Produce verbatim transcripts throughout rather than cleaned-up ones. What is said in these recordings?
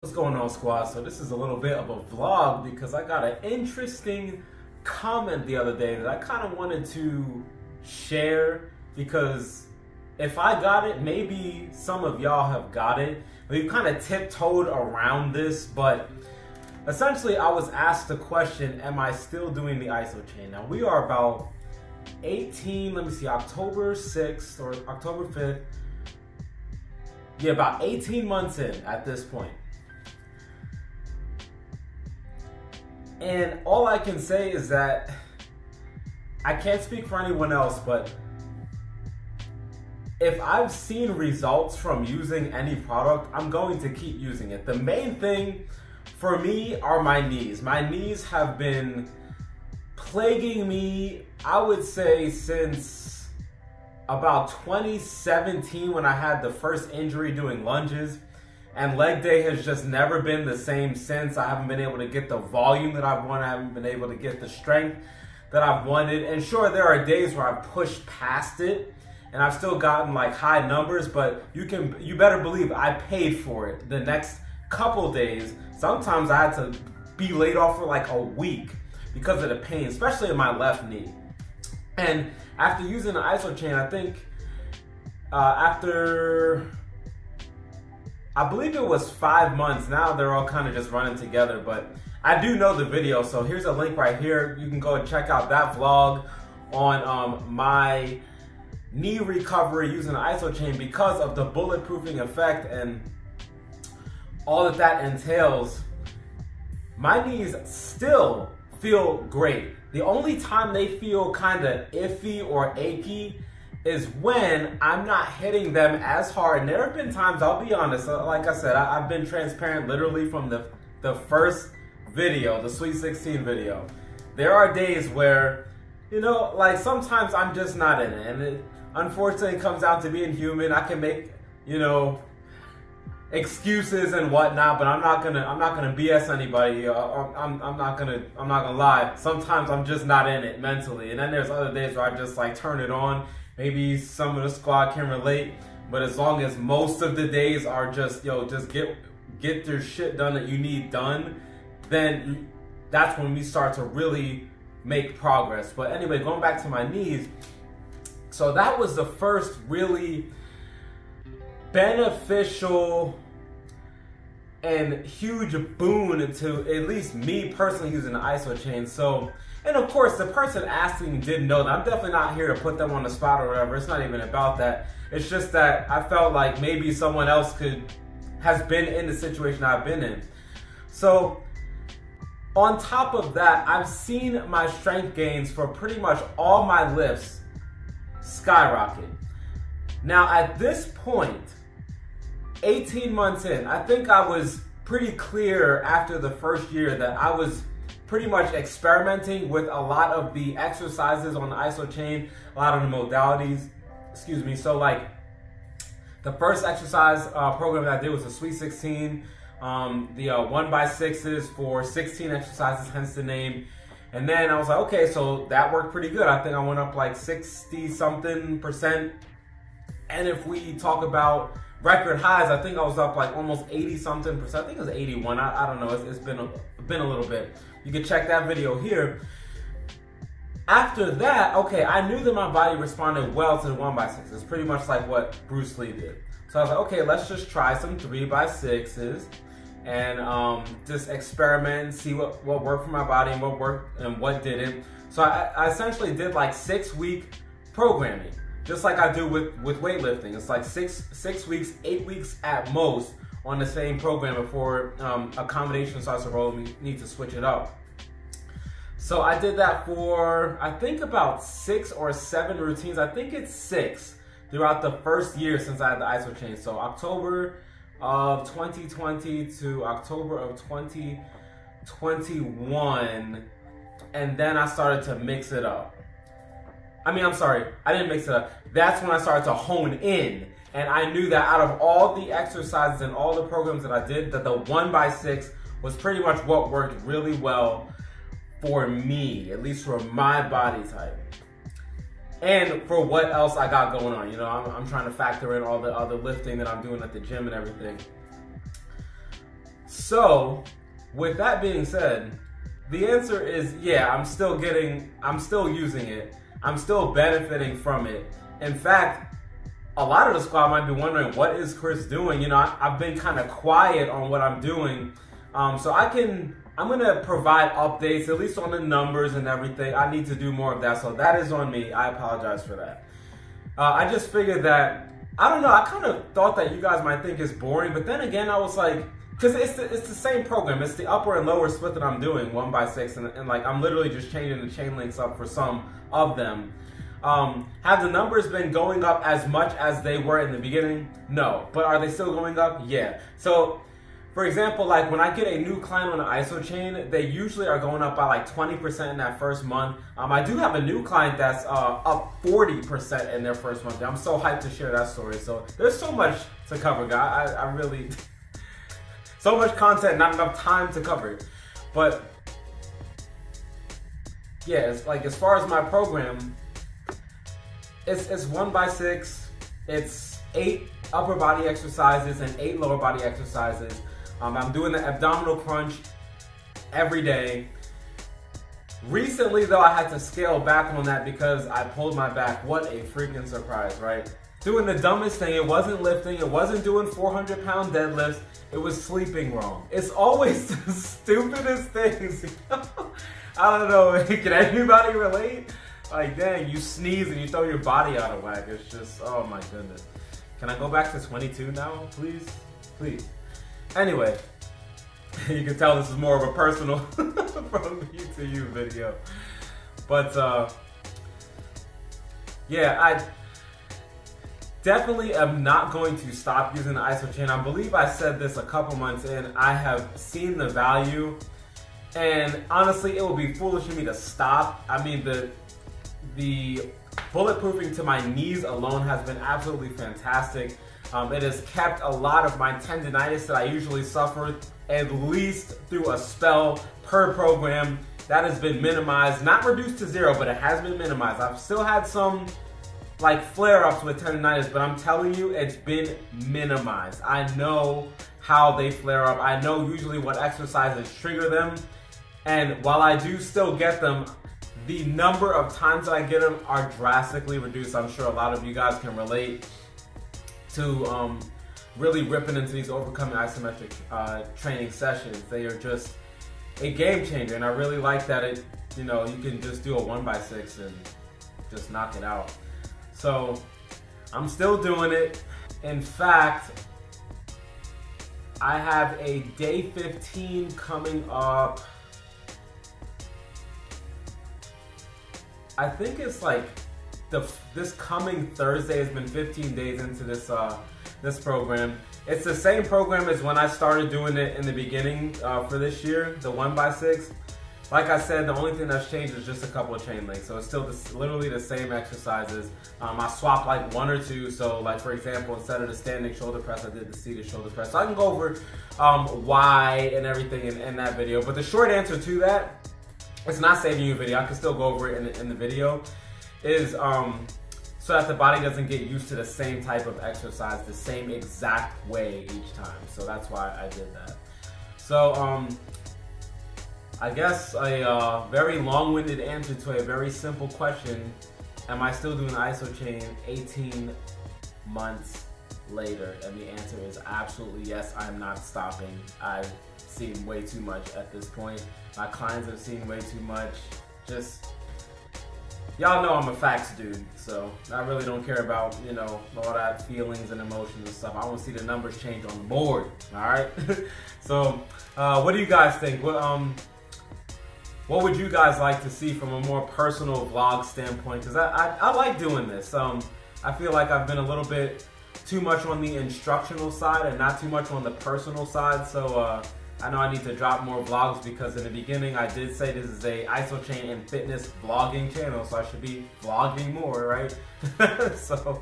What's going on, squad? So this is a little bit of a vlog because I got an interesting comment the other day that I kind of wanted to share, because if I got it, maybe some of y'all have got it. We've kind of tiptoed around this, but essentially I was asked the question, am I still doing the IsoChain? Now we are about eighteen, let me see, October sixth or October fifth. Yeah, about eighteen months in at this point. And all I can say is that I can't speak for anyone else, but if I've seen results from using any product, I'm going to keep using it. The main thing for me are my knees. My knees have been plaguing me, I would say, since about twenty seventeen, when I had the first injury doing lunges. And leg day has just never been the same since. I haven't been able to get the volume that I've wanted. I haven't been able to get the strength that I've wanted. And sure, there are days where I've pushed past it and I've still gotten like high numbers, but you can, you better believe I paid for it the next couple days. Sometimes I had to be laid off for like a week because of the pain, especially in my left knee. And after using the IsoChain, I think uh, after... I believe it was five months. Now they're all kind of just running together, but I do know the video. So here's a link right here. You can go and check out that vlog on um, my knee recovery using the IsoChain because of the bulletproofing effect and all that that entails. My knees still feel great. The only time they feel kind of iffy or achy is when I'm not hitting them as hard. And there have been times, I'll be honest, like I said, I, I've been transparent literally from the, the first video, the Sweet sixteen video. There are days where, you know, like sometimes I'm just not in it. And it unfortunately comes out to being human. I can make, you know, excuses and whatnot, but I'm not gonna, I'm not gonna B S anybody. Uh, I'm, I'm not gonna, I'm not gonna lie. Sometimes I'm just not in it mentally. And then there's other days where I just like turn it on. Maybe some of the squad can relate, but as long as most of the days are just, yo, just get get your shit done that you need done, then that's when we start to really make progress. But anyway, going back to my knees, so that was the first really beneficial and huge boon to at least me personally using the IsoChain. So, and of course the person asking me didn't know that. I'm definitely not here to put them on the spot or whatever. It's not even about that. It's just that I felt like maybe someone else could, has been in the situation I've been in. So on top of that, I've seen my strength gains for pretty much all my lifts skyrocket. Now at this point, eighteen months in, I think I was pretty clear after the first year that I was pretty much experimenting with a lot of the exercises on the IsoChain, a lot of the modalities, excuse me. So like the first exercise uh, program that I did was the Sweet sixteen, um, the uh, one by sixes for sixteen exercises, hence the name. And then I was like, okay, so that worked pretty good. I think I went up like sixty something percent. And if we talk about record highs, I think I was up like almost eighty something percent. I think it was eighty-one. I, I don't know. It's, it's been a, been a little bit. You can check that video here. After that, okay, I knew that my body responded well to the one by six. It's pretty much like what Bruce Lee did. So I was like, okay, let's just try some three by sixes and um, just experiment and see what what worked for my body and what worked and what didn't. So I, I essentially did like six week programming. Just like I do with, with weightlifting. It's like six six weeks, eight weeks at most on the same program before um, accommodation starts to roll. We need to switch it up. So I did that for, I think about six or seven routines. I think it's six throughout the first year since I had the IsoChain. So October of twenty twenty to October of twenty twenty-one. And then I started to mix it up. I mean, I'm sorry, I didn't mix it up. That's when I started to hone in. And I knew that out of all the exercises and all the programs that I did, that the one by six was pretty much what worked really well for me, at least for my body type. And for what else I got going on. You know, I'm, I'm trying to factor in all the other lifting that I'm doing at the gym and everything. So with that being said, the answer is yeah, I'm still getting, I'm still using it. I'm still benefiting from it. In fact, a lot of the squad might be wondering, what is Chris doing? You know, I, I've been kind of quiet on what I'm doing. Um, so I can, I'm going to provide updates, at least on the numbers and everything. I need to do more of that. So that is on me. I apologize for that. Uh, I just figured that, I don't know, I kind of thought that you guys might think it's boring. But then again, I was like, because it's the, it's the same program. It's the upper and lower split that I'm doing, one by six. And, and like, I'm literally just changing the chain links up for some of them. Um, have the numbers been going up as much as they were in the beginning? No. But are they still going up? Yeah. So, for example, like when I get a new client on the IsoChain, they usually are going up by like twenty percent in that first month. Um, I do have a new client that's uh, up forty percent in their first month. I'm so hyped to share that story. So there's so much to cover, guys. I, I really, so much content, not enough time to cover it. But yeah, it's like as far as my program, it's, it's one by six, it's eight upper body exercises and eight lower body exercises. Um, I'm doing the abdominal crunch every day. Recently though, I had to scale back on that because I pulled my back. What a freaking surprise, right? Doing the dumbest thing. It wasn't lifting. It wasn't doing four hundred pound deadlifts. It was sleeping wrong. It's always the stupidest things. You know? I don't know. Can anybody relate? Like, dang, you sneeze and you throw your body out of whack. It's just, oh my goodness. Can I go back to twenty-two now, please? Please. Anyway, you can tell this is more of a personal from me to you video. But, uh, yeah, I definitely am not going to stop using the IsoChain. I believe I said this a couple months in. I have seen the value, and honestly, it would be foolish of me to stop. I mean, the the... bulletproofing to my knees alone has been absolutely fantastic. Um, it has kept a lot of my tendinitis that I usually suffer at least through a spell per program. That has been minimized, not reduced to zero, but it has been minimized. I've still had some like flare-ups with tendinitis, but I'm telling you, it's been minimized. I know how they flare up. I know usually what exercises trigger them. And while I do still get them, the number of times that I get them are drastically reduced. I'm sure a lot of you guys can relate to um, really ripping into these overcoming isometric uh, training sessions. They are just a game changer, and I really like that it, you know, you can just do a one by six and just knock it out. So I'm still doing it. In fact, I have a day fifteen coming up. I think it's like the this coming Thursday has been fifteen days into this uh, this program. It's the same program as when I started doing it in the beginning uh, for this year, the one by six. Like I said, the only thing that's changed is just a couple of chain links. So it's still this, literally the same exercises. Um, I swapped like one or two. So like for example, instead of the standing shoulder press, I did the seated shoulder press. So I can go over um, why and everything in, in that video. But the short answer to that, it's not saving you a video, I can still go over it in the, in the video, is um, so that the body doesn't get used to the same type of exercise the same exact way each time. So that's why I did that. So um, I guess a uh, very long-winded answer to a very simple question, am I still doing IsoChain eighteen months later? And the answer is absolutely yes, I'm not stopping. I've seen way too much at this point. My clients have seen way too much. Just, y'all know I'm a facts dude, so I really don't care about, you know, all that feelings and emotions and stuff. I want to see the numbers change on the board, all right? So, uh, what do you guys think? What, um, what would you guys like to see from a more personal vlog standpoint? Because I, I, I like doing this. Um, I feel like I've been a little bit too much on the instructional side and not too much on the personal side, so, uh, I know I need to drop more vlogs because in the beginning I did say this is a IsoChain and fitness vlogging channel, so I should be vlogging more, right? So,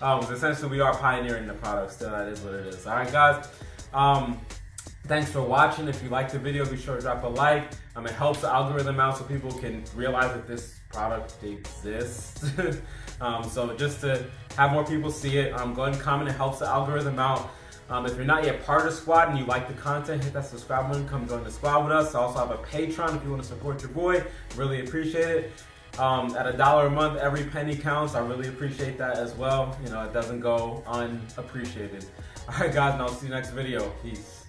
um, essentially we are pioneering the product still, that is what it is. All right, guys, um, thanks for watching. If you liked the video, be sure to drop a like. Um, it helps the algorithm out so people can realize that this product exists. um, so just to have more people see it, um, go ahead and comment. It helps the algorithm out. Um, if you're not yet part of the squad and you like the content, hit that subscribe button, come join the squad with us. I also have a Patreon if you want to support your boy. Really appreciate it. Um, at a dollar a month, every penny counts. I really appreciate that as well. You know, it doesn't go unappreciated. All right, guys, and I'll see you next video. Peace.